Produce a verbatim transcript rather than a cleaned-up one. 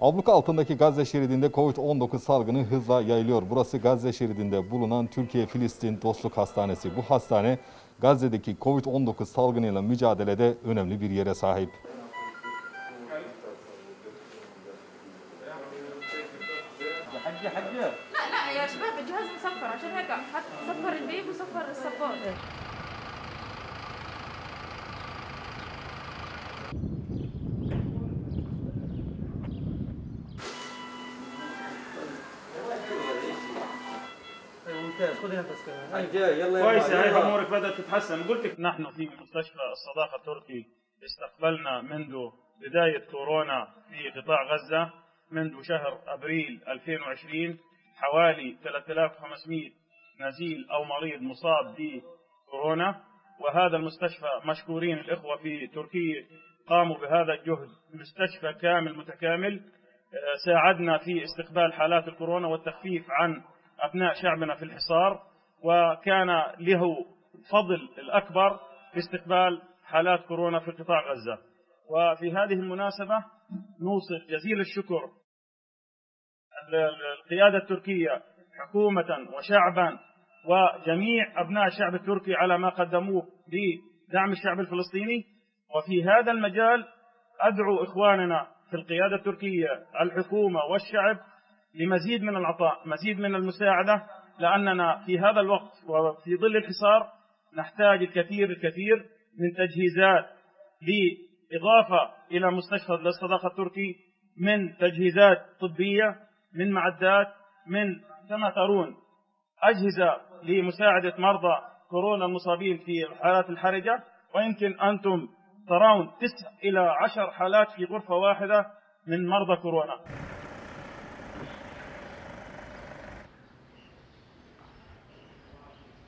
Abluka altındaki Gazze Şeridi'nde Kovid on dokuz salgını hızla yayılıyor. Burası Gazze Şeridi'nde bulunan Türkiye-Filistin Dostluk Hastanesi. Bu hastane Gazze'deki Kovid on dokuz salgınıyla mücadelede önemli bir yere sahip. كويس هاي امورك بدات تتحسن. قلت لك نحن في مستشفى الصداقه التركي استقبلنا منذ بدايه كورونا في قطاع غزه منذ شهر ابريل ألفين وعشرين حوالي ثلاثة آلاف وخمسمئة نزيل او مريض مصاب بكورونا، وهذا المستشفى مشكورين الاخوه في تركيا قاموا بهذا الجهد. مستشفى كامل متكامل ساعدنا في استقبال حالات الكورونا والتخفيف عن أبناء شعبنا في الحصار، وكان له فضل الأكبر في استقبال حالات كورونا في قطاع غزة. وفي هذه المناسبة نوصل جزيل الشكر للقيادة التركية حكومة وشعبا وجميع أبناء الشعب التركي على ما قدموه لدعم الشعب الفلسطيني. وفي هذا المجال أدعو إخواننا في القيادة التركية الحكومة والشعب لمزيد من العطاء، مزيد من المساعدة، لأننا في هذا الوقت وفي ظل الحصار نحتاج الكثير الكثير من تجهيزات، لإضافة إلى مستشفى الصداقة التركي من تجهيزات طبية، من معدات، من كما ترون أجهزة لمساعدة مرضى كورونا المصابين في الحالات الحرجة. ويمكن أنتم ترون تسع إلى عشر حالات في غرفة واحدة من مرضى كورونا.